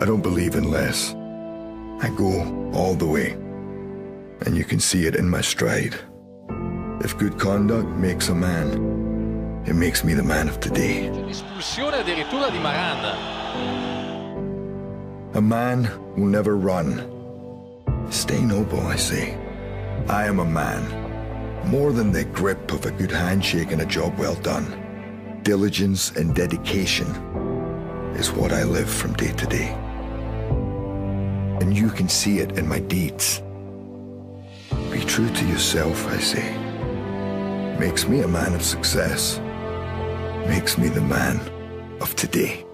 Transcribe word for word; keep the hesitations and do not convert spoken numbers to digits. I don't believe in less. I go all the way, and you can see it in my stride. If good conduct makes a man, it makes me the man of today. A man will never run. Stay noble, I say. I am a man, more than the grip of a good handshake and a job well done. Diligence and dedication is what I live from day to day. And you can see it in my deeds. Be true to yourself, I say. Makes me a man of success. Makes me the man of today.